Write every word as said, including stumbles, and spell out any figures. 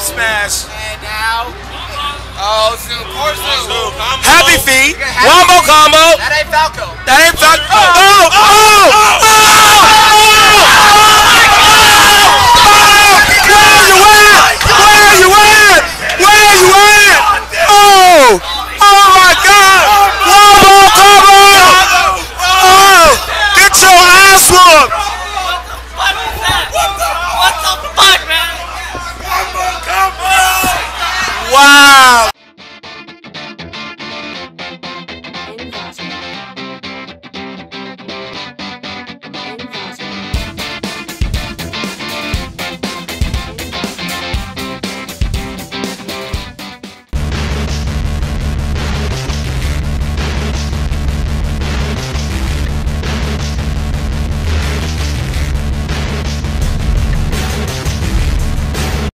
up smash. And now, oh, Zoom, poor Zoom. Zoom. Happy feet, Wombo Combo. That ain't Falco. That ain't Falco. Oh, oh, oh. oh. oh.